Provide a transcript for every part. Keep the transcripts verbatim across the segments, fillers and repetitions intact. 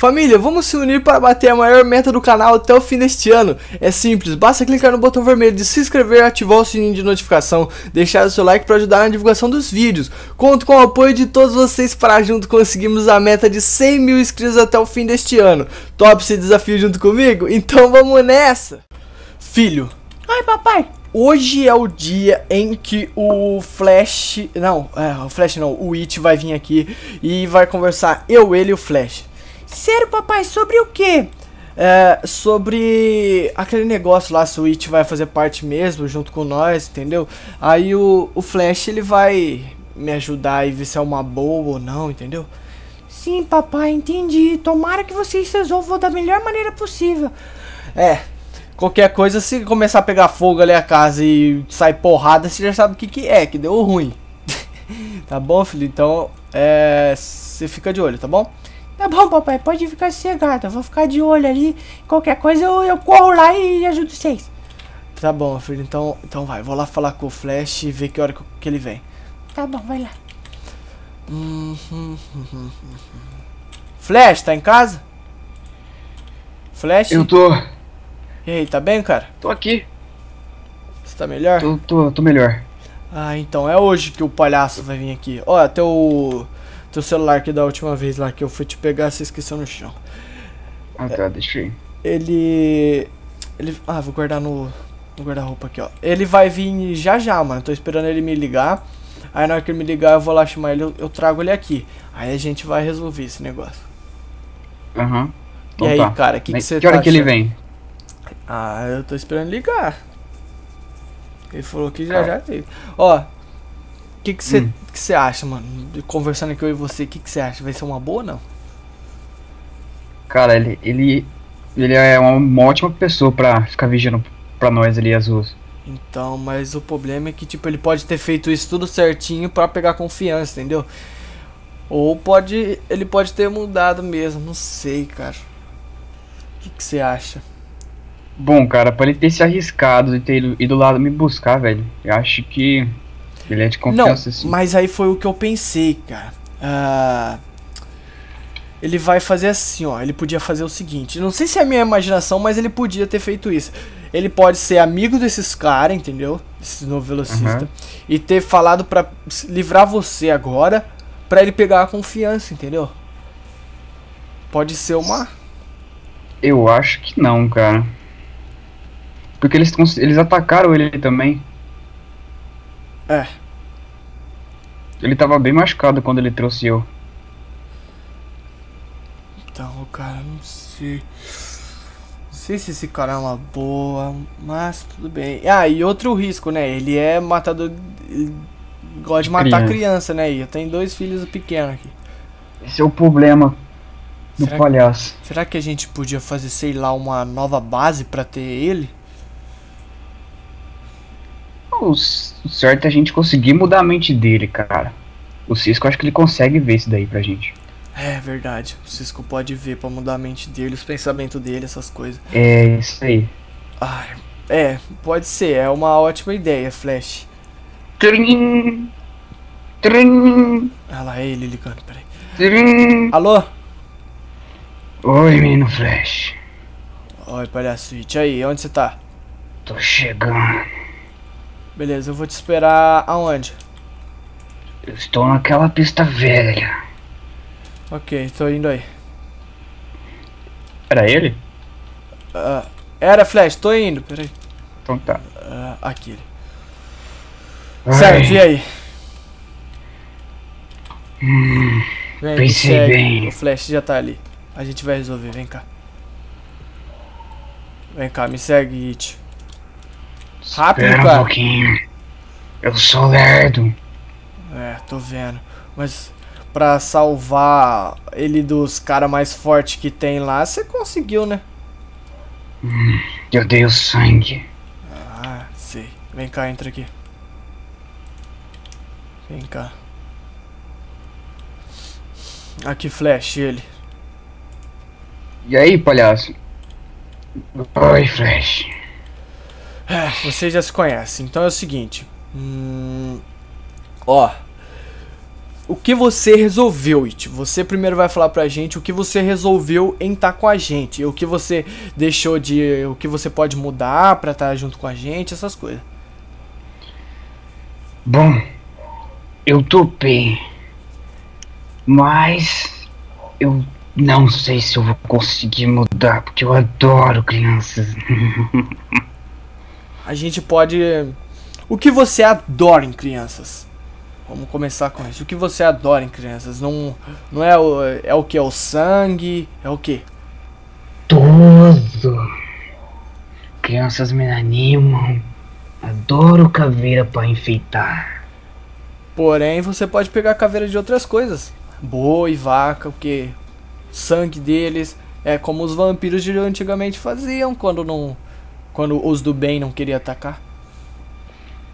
Família, vamos se unir para bater a maior meta do canal até o fim deste ano. É simples, basta clicar no botão vermelho de se inscrever, ativar o sininho de notificação, deixar o seu like para ajudar na divulgação dos vídeos. Conto com o apoio de todos vocês para junto conseguirmos a meta de cem mil inscritos até o fim deste ano. Top esse desafio junto comigo? Então vamos nessa! Filho. Oi, papai. Hoje é o dia em que o Flash, não, é, o Flash não, o It vai vir aqui e vai conversar eu, ele e o Flash. Sério, papai, sobre o quê? É, sobre aquele negócio lá, se o It vai fazer parte mesmo, junto com nós, entendeu? Aí o, o Flash, ele vai me ajudar e ver se é uma boa ou não, entendeu? Sim, papai, entendi. Tomara que vocês resolvam da melhor maneira possível. É. Qualquer coisa, se começar a pegar fogo ali a casa e sair porrada, você já sabe o que que é, que deu ruim. Tá bom, filho? Então, é... você fica de olho, tá bom? Tá bom, papai. Pode ficar sossegado. Eu vou ficar de olho ali. Qualquer coisa, eu, eu corro lá e ajudo vocês. Tá bom, filho. Então, então vai. Vou lá falar com o Flash e ver que hora que ele vem. Tá bom, vai lá. Flash, tá em casa? Flash? Eu tô... E aí, tá bem, cara? Tô aqui. Você tá melhor? Tô, tô, tô melhor. Ah, então é hoje que o palhaço vai vir aqui. Ó, até o teu celular que da última vez lá que eu fui te pegar, você esqueceu no chão. Ah, tá, é, deixa eu ir. Ele... ele... Ah, vou guardar no, no guarda-roupa aqui, ó. Ele vai vir já já, mano. Tô esperando ele me ligar. Aí na hora que ele me ligar, eu vou lá chamar ele, eu, eu trago ele aqui. Aí a gente vai resolver esse negócio. Aham. Uhum. Então, e aí, tá, cara, o que, que você tá achando? Que hora que ele vem? Ah, eu tô esperando ligar. Ele falou que já ah. já veio. Ó, o que que você hum. que você acha, mano? Conversando aqui eu e você, o que que você acha? Vai ser uma boa ou não? Cara, ele, ele ele é uma ótima pessoa pra ficar vigiando pra nós ali as ruas. Então, mas o problema é que, tipo, ele pode ter feito isso tudo certinho pra pegar confiança, entendeu? Ou pode, ele pode ter mudado mesmo, não sei, cara. O que que você acha? Bom, cara, pra ele ter se arriscado e ter ido, ido lá me buscar, velho, eu acho que ele é de confiança, sim. Não, mas aí foi o que eu pensei, cara. Ah, ele vai fazer assim, ó, ele podia fazer o seguinte, não sei se é a minha imaginação, mas ele podia ter feito isso. Ele pode ser amigo desses caras, entendeu? Desses novelocistas, uhum. E ter falado pra livrar você agora, pra ele pegar a confiança, entendeu? Pode ser uma... Eu acho que não, cara. Porque eles, eles atacaram ele também. É. Ele tava bem machucado quando ele trouxe eu. Então, cara, não sei. Não sei se esse cara é uma boa, mas tudo bem. Ah, e outro risco, né? Ele é matador... Ele gosta de matar criança, né? E eu tenho dois filhos pequenos aqui. Esse é o problema. Do será palhaço. Que, será que a gente podia fazer, sei lá, uma nova base pra ter ele? O certo é a gente conseguir mudar a mente dele, cara. O Cisco, acho que ele consegue ver isso daí pra gente. É verdade, o Cisco pode ver pra mudar a mente dele, os pensamentos dele, essas coisas. É, isso aí. Ai, é, pode ser, é uma ótima ideia, Flash. Trim! Trim! Ah lá, é ele ligando, peraí. Trim! Alô? Oi, menino Flash. Oi, palhaço It, aí, onde você tá? Tô chegando. Beleza, eu vou te esperar aonde? Eu estou naquela pista velha. Ok, estou indo aí. Era ele? Uh, era, Flash, estou indo, peraí. Então tá. Uh, aqui. Ai. Certo, e aí? Hum, vem, pensei segue. Bem. O Flash já tá ali. A gente vai resolver, vem cá. Vem cá, me segue, It. Rápido, espera um cara. pouquinho. Eu sou lerdo. É, tô vendo. Mas pra salvar ele dos caras mais fortes que tem lá, você conseguiu, né? Hum, eu dei o sangue. Ah, sei. Vem cá, entra aqui. Vem cá. Aqui, Flash, ele. E aí, palhaço? Oi, Flash. É, vocês já se conhecem, então é o seguinte, hum, ó, o que você resolveu, It? Você primeiro vai falar pra gente o que você resolveu em estar com a gente, o que você deixou de... o que você pode mudar pra estar junto com a gente, essas coisas. Bom, eu topei, mas eu não sei se eu vou conseguir mudar, porque eu adoro crianças. A gente pode... O que você adora em crianças? Vamos começar com isso. O que você adora em crianças? Não, não é o, é o que? É o sangue? É o que? Tudo. Crianças me animam. Adoro caveira para enfeitar. Porém, você pode pegar caveira de outras coisas. Boi, vaca, o que? Sangue deles. É como os vampiros de antigamente faziam quando não, quando os do bem não queriam atacar.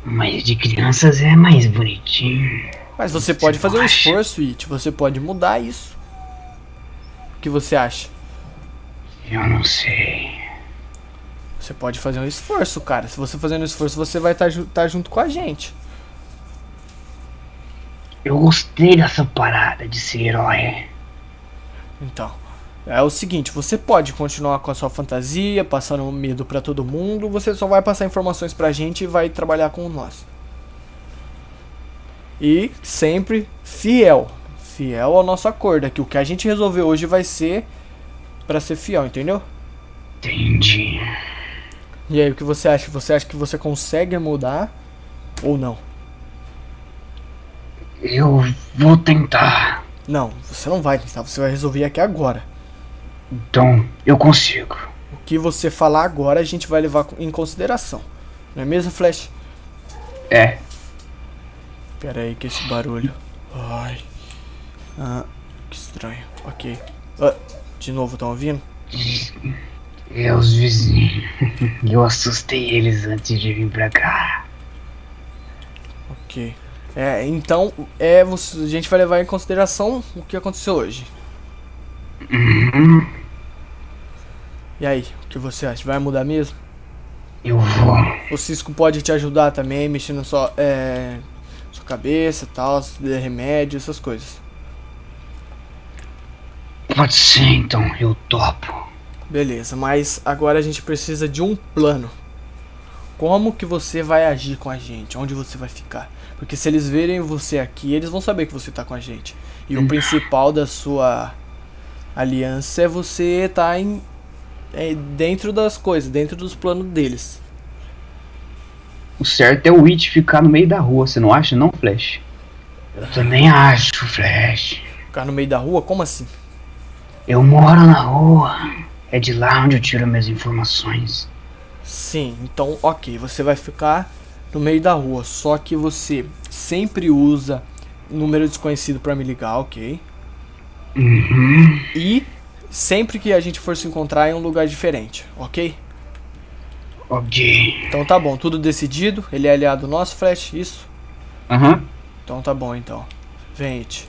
Mas de crianças é mais bonitinho. Mas você pode fazer um esforço, It. Você pode mudar isso. O que você acha? Eu não sei. Você pode fazer um esforço, cara. Se você fazendo um esforço, você vai estar tá, tá junto com a gente. Eu gostei dessa parada de ser herói. Então, é o seguinte. Você pode continuar com a sua fantasia, passando medo pra todo mundo. Você só vai passar informações pra gente e vai trabalhar com nós. E sempre fiel. Fiel ao nosso acordo. Que o que a gente resolver hoje vai ser pra ser fiel, entendeu? Entendi. E aí, o que você acha? Você acha que você consegue mudar ou não? Eu vou tentar. Não, você não vai tentar. Você vai resolver aqui agora. Então, eu consigo. O que você falar agora a gente vai levar em consideração. Não é mesmo, Flash? É. Pera aí que esse barulho... Ai... Ah, que estranho. Ok. Ah, de novo, tá ouvindo? É os vizinhos. Eu assustei eles antes de vir pra cá. Ok. É, então... É, a gente vai levar em consideração o que aconteceu hoje. Uhum. E aí, o que você acha? Vai mudar mesmo? Eu vou. O Cisco pode te ajudar também, mexendo só é, sua cabeça e tal, remédio, essas coisas. Pode ser, então, eu topo. Beleza, mas agora a gente precisa de um plano. Como que você vai agir com a gente? Onde você vai ficar? Porque se eles verem você aqui, eles vão saber que você tá com a gente. E hum. o principal da sua... aliança é você tá em, é, dentro das coisas, dentro dos planos deles. O certo é o It ficar no meio da rua, você não acha não, Flash? Eu também acho, Flash. Ficar no meio da rua? Como assim? Eu moro na rua, é de lá onde eu tiro minhas informações. Sim, então ok, você vai ficar no meio da rua, só que você sempre usa número desconhecido pra me ligar, ok? Uhum. E sempre que a gente for se encontrar em um lugar diferente, ok? Ok. Então tá bom, tudo decidido. Ele é aliado nosso, Flash, isso? Aham. Uhum. Então tá bom, então. Vem, It.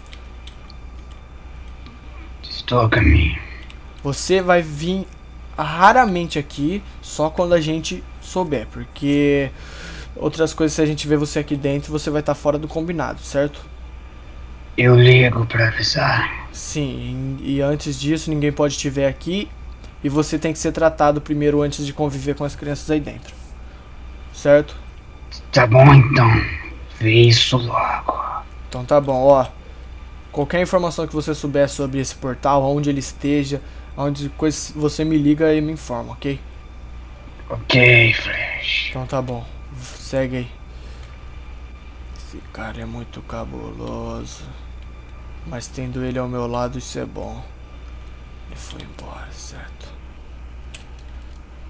Estou a caminho. Você vai vir raramente aqui, só quando a gente souber, porque outras coisas, se a gente ver você aqui dentro, você vai estar fora do combinado, certo? Eu ligo pra avisar. Sim, e, e antes disso ninguém pode estiver aqui. E você tem que ser tratado primeiro antes de conviver com as crianças aí dentro. Certo? Tá bom então. Vê isso logo. Então tá bom, ó. Qualquer informação que você souber sobre esse portal, onde ele esteja, onde coisa, você me liga e me informa, ok? Ok, Flash. Então tá bom, segue aí. Esse cara é muito cabuloso. Mas tendo ele ao meu lado, isso é bom. Ele foi embora, certo?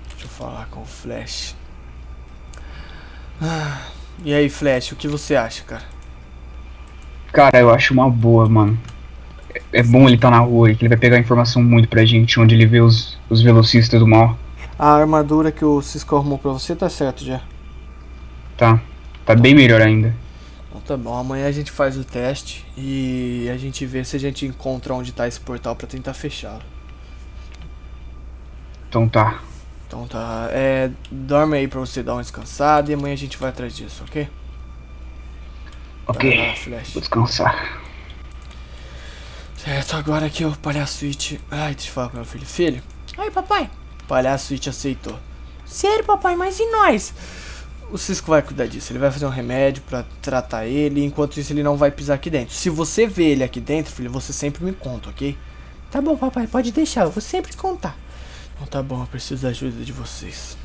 Deixa eu falar com o Flash. Ah, e aí, Flash, o que você acha, cara? Cara, eu acho uma boa, mano. É, é bom ele estar na rua, que ele vai pegar informação muito pra gente, onde ele vê os, os velocistas do mal. A armadura que o Cisco arrumou pra você tá certo já? Tá, tá bem melhor ainda. Tá bom, amanhã a gente faz o teste e a gente vê se a gente encontra onde tá esse portal pra tentar fechá-lo. Então tá. Então tá, é, dorme aí pra você dar uma descansada e amanhã a gente vai atrás disso, ok? Ok, tá, Flash. Vou descansar. Certo, agora aqui o Palhaço It. Ai, deixa eu falar com meu filho. Filho. Oi, papai. Palhaço It aceitou. Sério, papai, mas e nós? O Cisco vai cuidar disso. Ele vai fazer um remédio pra tratar ele. Enquanto isso, ele não vai pisar aqui dentro. Se você vê ele aqui dentro, filho, você sempre me conta, ok? Tá bom, papai, pode deixar. Eu vou sempre contar. Então tá bom, eu preciso da ajuda de vocês.